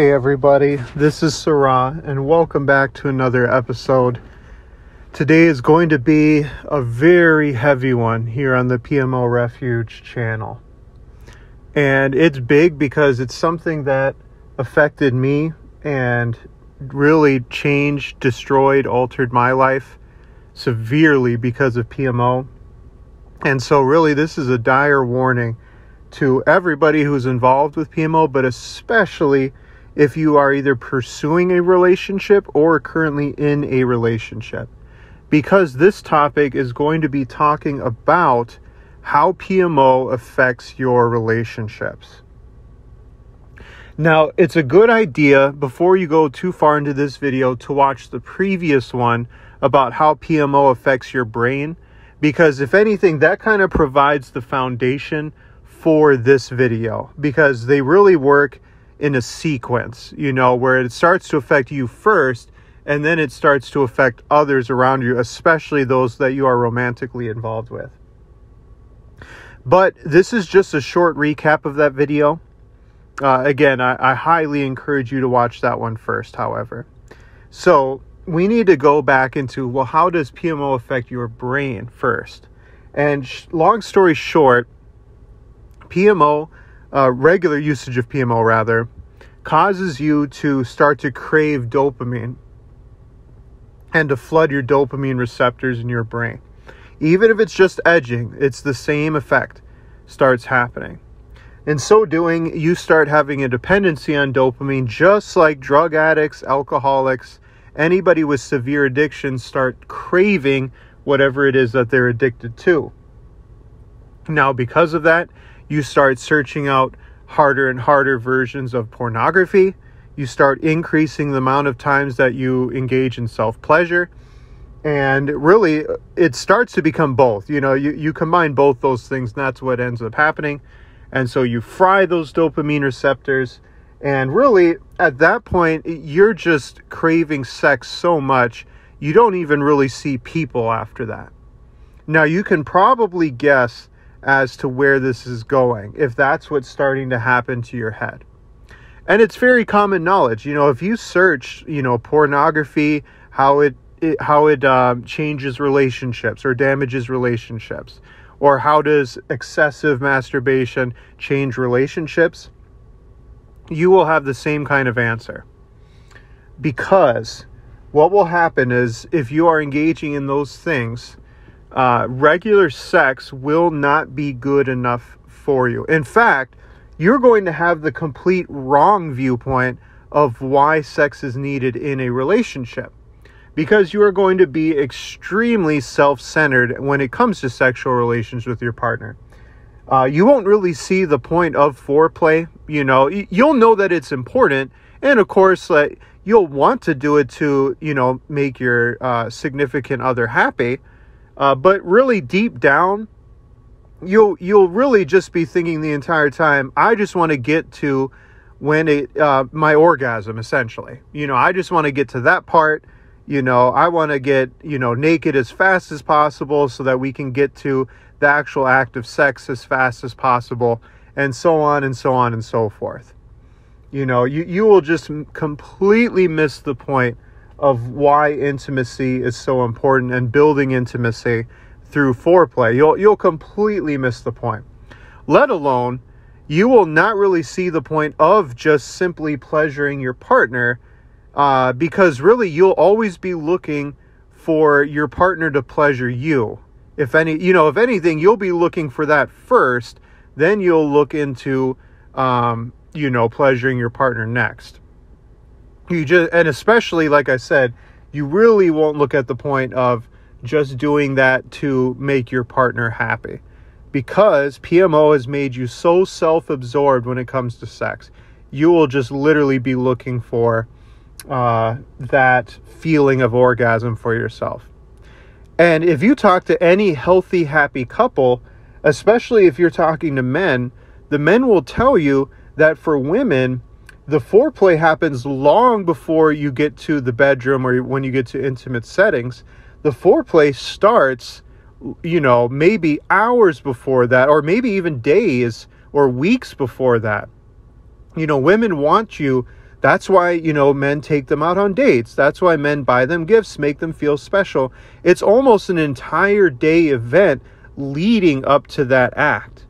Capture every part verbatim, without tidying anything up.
Hey everybody, this is Sarah and welcome back to another episode. Today is going to be a very heavy one here on the P M O Refuge channel. And it's big because it's something that affected me and really changed, destroyed, altered my life severely because of P M O. And so really this is a dire warning to everybody who's involved with P M O, but especially if you are either pursuing a relationship or currently in a relationship, because this topic is going to be talking about how P M O affects your relationships. Now, it's a good idea before you go too far into this video to watch the previous one about how P M O affects your brain, because if anything, that kind of provides the foundation for this video, because they really work in a sequence, you know, where it starts to affect you first, and then it starts to affect others around you, especially those that you are romantically involved with. But this is just a short recap of that video. Uh, again, I, I highly encourage you to watch that one first, however. So we need to go back into, well, how does P M O affect your brain first? And sh- long story short, P M O Uh, regular usage of P M O, rather, causes you to start to crave dopamine and to flood your dopamine receptors in your brain. Even if it's just edging, it's the same effect starts happening. In so doing, you start having a dependency on dopamine, just like drug addicts, alcoholics, anybody with severe addiction start craving whatever it is that they're addicted to. Now, because of that, you start searching out harder and harder versions of pornography. You start increasing the amount of times that you engage in self-pleasure. And really, it starts to become both. You know, you, you combine both those things, and that's what ends up happening. And so you fry those dopamine receptors. And really, at that point, you're just craving sex so much, you don't even really see people after that. Now, you can probably guess as to where this is going, if that's what's starting to happen to your head. And it's very common knowledge. You know, if you search, you know, pornography, how it, it how it um, changes relationships or damages relationships, or how does excessive masturbation change relationships, you will have the same kind of answer. Because what will happen is, if you are engaging in those things, Uh, regular sex will not be good enough for you. In fact, you're going to have the complete wrong viewpoint of why sex is needed in a relationship, because you are going to be extremely self-centered when it comes to sexual relations with your partner. Uh, you won't really see the point of foreplay. You know, you'll know that it's important, and of course, like, you'll want to do it to, you know, make your uh, significant other happy. Uh, but really deep down, you'll, you'll really just be thinking the entire time, I just want to get to when it, uh, my orgasm, essentially. You know, I just want to get to that part. You know, I want to get, you know, naked as fast as possible so that we can get to the actual act of sex as fast as possible, and so on and so on and so forth. You know, you, you will just completely miss the point of why intimacy is so important, and building intimacy through foreplay. You'll, you'll completely miss the point. Let alone, you will not really see the point of just simply pleasuring your partner, uh, because really you'll always be looking for your partner to pleasure you. If any, you know, if anything, you'll be looking for that first, then you'll look into, um, you know, pleasuring your partner next. You just, and especially, like I said, you really won't look at the point of just doing that to make your partner happy, because P M O has made you so self-absorbed when it comes to sex. You will just literally be looking for uh, that feeling of orgasm for yourself. And if you talk to any healthy, happy couple, especially if you're talking to men, the men will tell you that for women, the foreplay happens long before you get to the bedroom or when you get to intimate settings. The foreplay starts, you know, maybe hours before that, or maybe even days or weeks before that. You know, women want you That's why, you know, men take them out on dates. That's why men buy them gifts, make them feel special. It's almost an entire day event leading up to that act.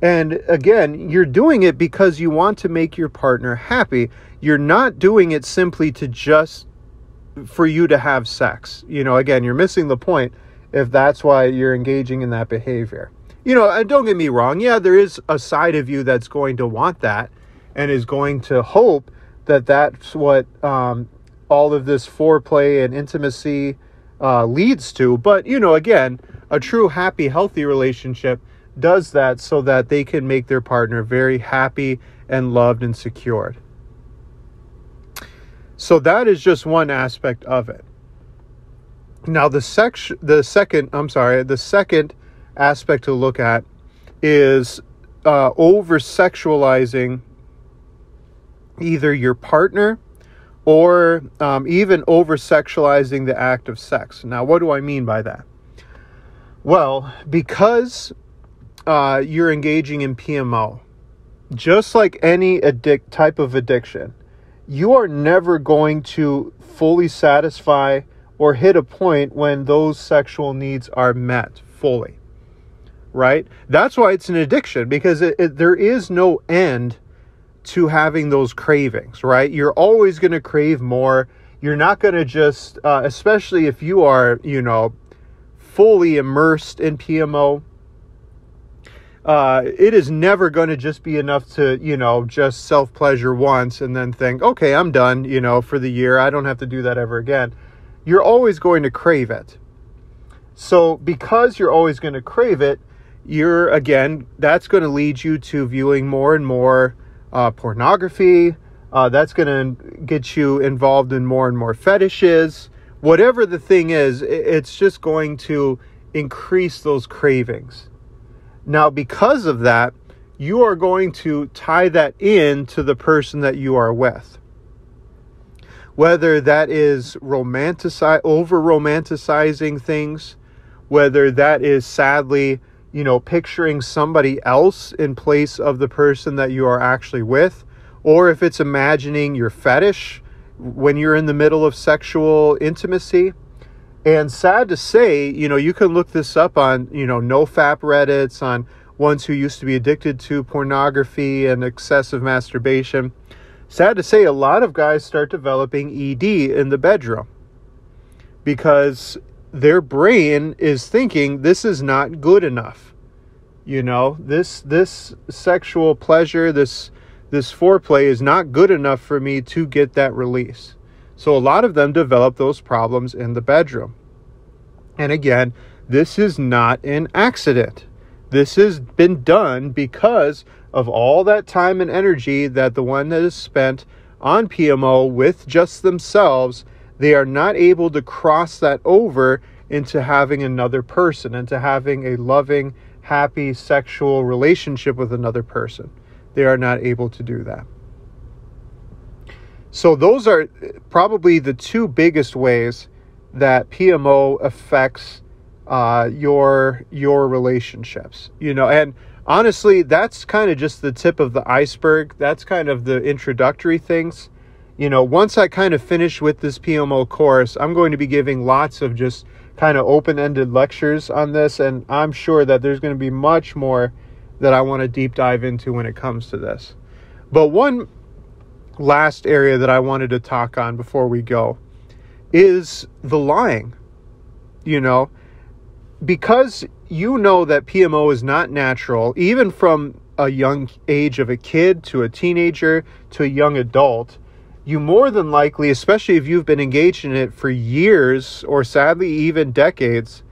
And again, you're doing it because you want to make your partner happy. You're not doing it simply to just for you to have sex. You know, again, you're missing the point if that's why you're engaging in that behavior. You know, and don't get me wrong. Yeah, there is a side of you that's going to want that and is going to hope that that's what um, all of this foreplay and intimacy uh, leads to. But, you know, again, a true, happy, healthy relationship does that so that they can make their partner very happy and loved and secured. So that is just one aspect of it. Now, the section, the second, I'm sorry, the second aspect to look at is uh, over-sexualizing either your partner or um, even over-sexualizing the act of sex. Now, what do I mean by that? Well, because uh, you're engaging in P M O, just like any addict type of addiction, you are never going to fully satisfy or hit a point when those sexual needs are met fully, right? That's why it's an addiction, because it, it, there is no end to having those cravings, right? You're always going to crave more. You're not going to just, uh, especially if you are, you know, fully immersed in P M O, uh, it is never going to just be enough to, you know, just self-pleasure once and then think, okay, I'm done, you know, for the year. I don't have to do that ever again. You're always going to crave it. So because you're always going to crave it, you're, again, that's going to lead you to viewing more and more Uh, pornography, uh, that's going to get you involved in more and more fetishes. Whatever the thing is, it's just going to increase those cravings. Now, because of that, you are going to tie that in to the person that you are with. Whether that is romanticize, over-romanticizing things, whether that is sadly you know, picturing somebody else in place of the person that you are actually with, or if it's imagining your fetish when you're in the middle of sexual intimacy. And sad to say, you know, you can look this up on, you know, nofap Reddits, on ones who used to be addicted to pornography and excessive masturbation. Sad to say, a lot of guys start developing E D in the bedroom because their brain is thinking this is not good enough. You know, this this sexual pleasure, this this foreplay is not good enough for me to get that release. So a lot of them develop those problems in the bedroom. And again, this is not an accident. This has been done because of all that time and energy that the one that is spent on P M O with just themselves. They are not able to cross that over into having another person, into having a loving, happy, sexual relationship with another person. They are not able to do that. So those are probably the two biggest ways that P M O affects uh, your, your relationships. You know, and honestly, that's kind of just the tip of the iceberg. That's kind of the introductory things. You know, once I kind of finish with this P M O course, I'm going to be giving lots of just kind of open-ended lectures on this. And I'm sure that there's going to be much more that I want to deep dive into when it comes to this. But one last area that I wanted to talk on before we go is the lying. You know, because you know that P M O is not natural, even from a young age of a kid to a teenager to a young adult, you more than likely, especially if you've been engaged in it for years or sadly even decades,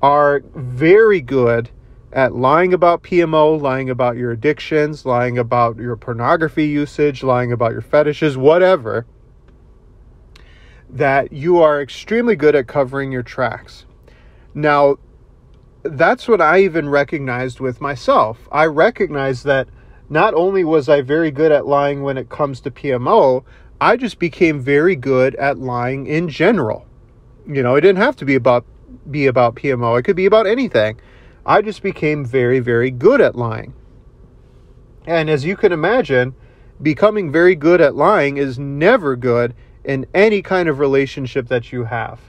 are very good at lying about P M O, lying about your addictions, lying about your pornography usage, lying about your fetishes, whatever, that you are extremely good at covering your tracks. Now, that's what I even recognized with myself. I recognized that not only was I very good at lying when it comes to P M O, I just became very good at lying in general. You know, it didn't have to be about be about P M O. It could be about anything. I just became very, very good at lying. And as you can imagine, becoming very good at lying is never good in any kind of relationship that you have,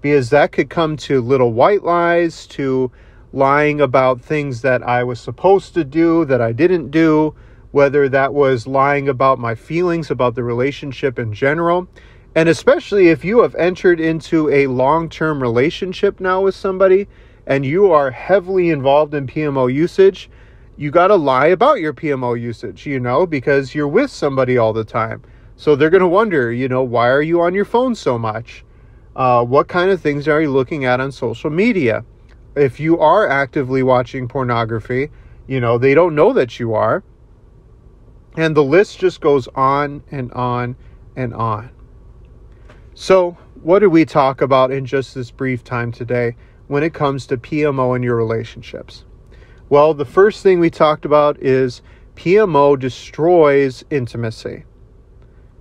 because that could come to little white lies, to lying about things that I was supposed to do that I didn't do, whether that was lying about my feelings about the relationship in general. And especially if you have entered into a long-term relationship now with somebody and you are heavily involved in P M O usage, you got to lie about your P M O usage, you know, because you're with somebody all the time. So they're going to wonder, you know, why are you on your phone so much? Uh, what kind of things are you looking at on social media? If you are actively watching pornography, you know, they don't know that you are. And the list just goes on and on and on. So what did we talk about in just this brief time today when it comes to P M O in your relationships? Well, the first thing we talked about is P M O destroys intimacy.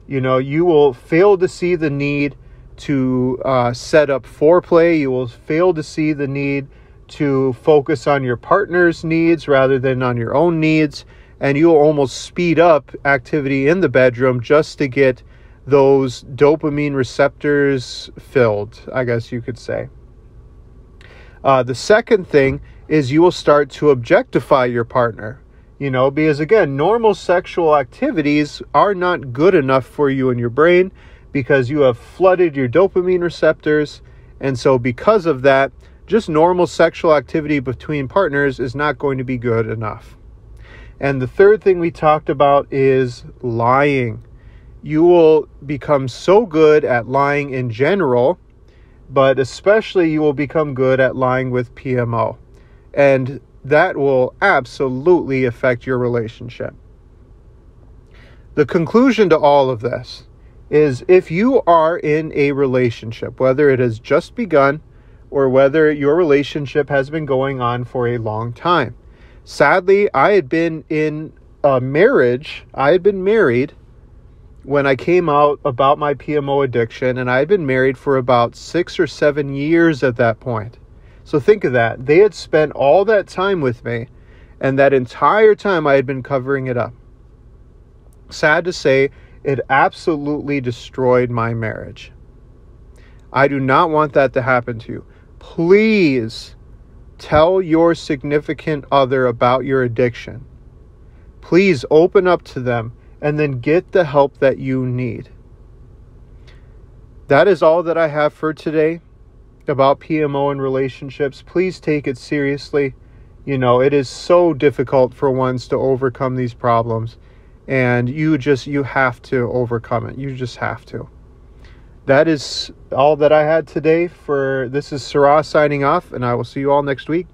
You know, you will fail to see the need to uh, set up foreplay. You will fail to see the need to focus on your partner's needs rather than on your own needs. And you'll almost speed up activity in the bedroom just to get those dopamine receptors filled, I guess you could say. Uh, the second thing is you will start to objectify your partner, you know, because again, normal sexual activities are not good enough for you in your brain because you have flooded your dopamine receptors. And so because of that, just normal sexual activity between partners is not going to be good enough. And the third thing we talked about is lying. You will become so good at lying in general, but especially you will become good at lying with P M O. And that will absolutely affect your relationship. The conclusion to all of this is if you are in a relationship, whether it has just begun or whether your relationship has been going on for a long time. Sadly, I had been in a marriage, I had been married when I came out about my P M O addiction, and I had been married for about six or seven years at that point. So think of that. They had spent all that time with me, and that entire time I had been covering it up. Sad to say, it absolutely destroyed my marriage. I do not want that to happen to you. Please tell your significant other about your addiction. Please open up to them. And then get the help that you need. That is all that I have for today about P M O and relationships. Please take it seriously. You know, it is so difficult for ones to overcome these problems. And you just, you have to overcome it. You just have to. That is all that I had today for, this is Sarah signing off, and I will see you all next week.